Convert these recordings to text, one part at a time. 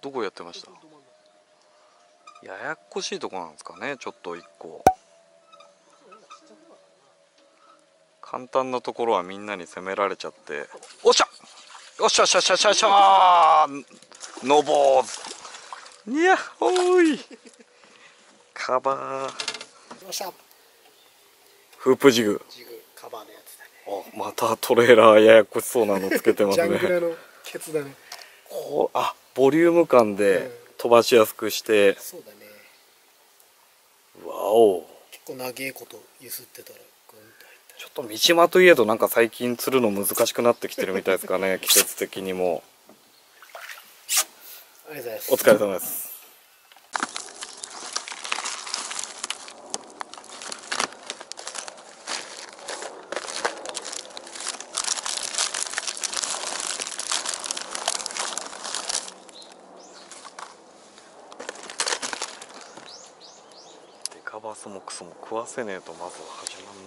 どこやってました？ややこしいとこなんですかね。ちょっと一個簡単なところはみんなに攻められちゃって、おっしゃおっしゃおっしゃおっしゃおっしゃおっしゃーのぼーにゃっほーいカバーよっしゃフープジグカバーのやつだね。またトレーラーややこしそうなのつけてますね。ジャングラのケツだね。こうあボリューム感で飛ばしやすくして、うん、そうだね。わお結構長いこと揺すってたらちょっと三島といえどなんか最近釣るの難しくなってきてるみたいですかね季節的にも。ありがとうございます。お疲れ様です。デカバスもクソも食わせねえとまずは始まんない。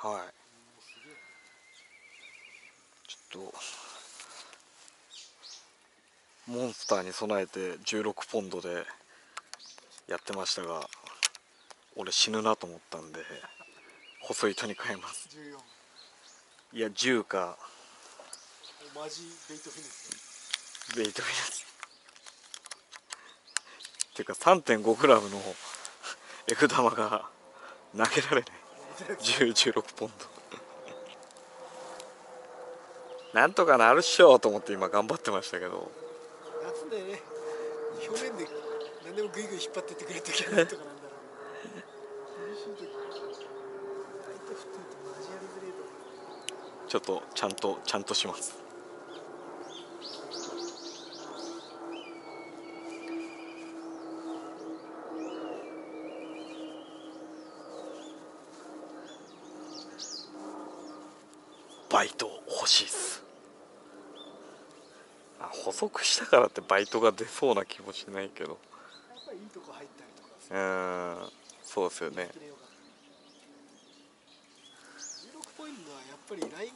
はい、ちょっとモンスターに備えて16ポンドでやってましたが、俺死ぬなと思ったんで細い糸に変えます。いや10かマジベイトフィニス、ベイトフィニスっていうか 3.5 グラムのエフ玉が投げられない。16ポンドなんとかなるっしょと思って今頑張ってましたけど、夏だよね。表面で何でもグイグイ引っ張ってってくれる時はなんとかなんだろう厳しい時相手振ってるとマジやりづれえと、ちょっとちゃんとします。バイト欲しいっす。あ、補足したからってバイトが出そうな気もしないけど、やっぱりいいとこ入ったりとかする。そうですよね。16ポイントはやっぱりラインがクリ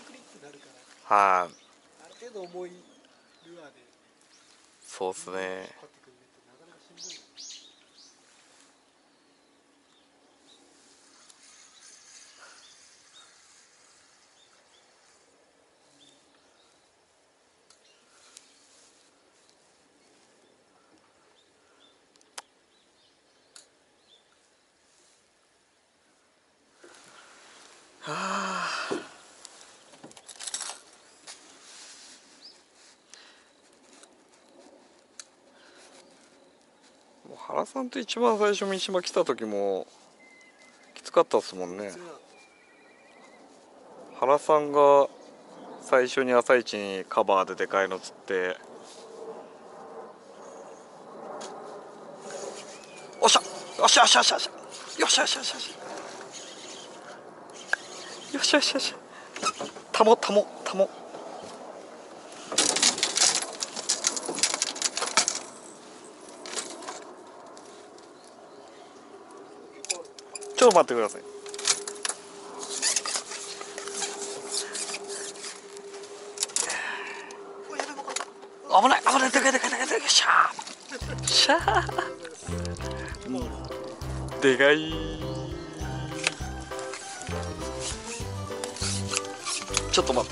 クリってなるから、はい、ある程度重いルアーで。そうですね。はあ、もう原さんと一番最初三島来た時もきつかったですもんね。原さんが最初に朝一にカバーででかいの釣って「おっしゃおっしゃおっしゃおっしゃおっしゃよっしゃよっしゃよっしゃ」よしよしよし、たもちょっと待ってください。危ない危ない、でかいシャーシャーでかい。ちょっと待っ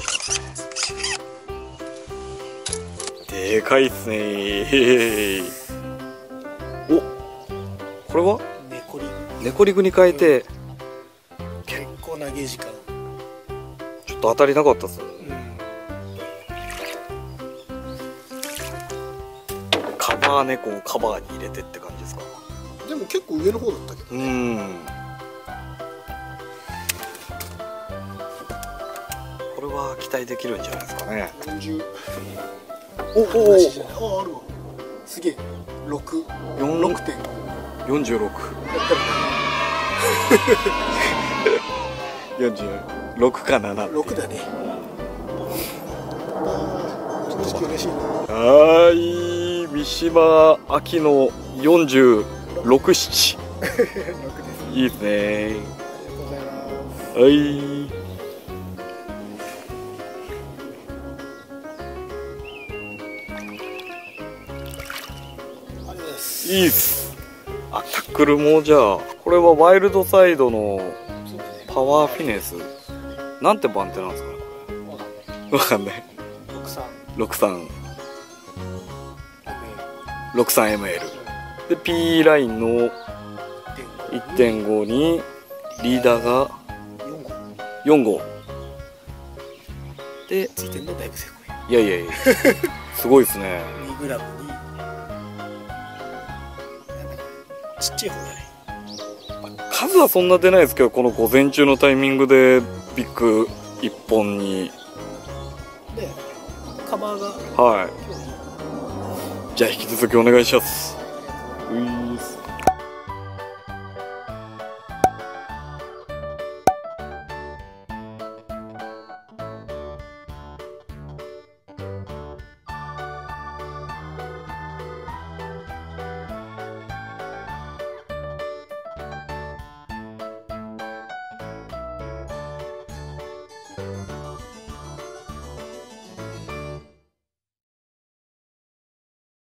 て、でかいっすねー。お、これはネコリグに変えて結構なゲージか。ちょっと当たりなかったですね。カバー猫をカバーに入れてって感じですか。でも結構上の方だったけどね。これは期待できるんじゃないですかね。40。おお。ああ、あるわ。すげえ。6.。46。46か7。6だね。正直嬉しいな。はい、三島秋の46、7。いいですね。ありがとうございます。はい。いいっす。あ、タックルもじゃあこれはワイルドサイドのパワーフィネスなんて番手なんですかね。わかんない。63ML で P ラインの 1.5 にリーダーが4号でついてんのだいぶせこい。いやいやいやすごいですね。2gちっちゃい方だね。数はそんな出ないですけど、この午前中のタイミングでビッグ1本にでカバーが、はい、じゃあ引き続きお願いします。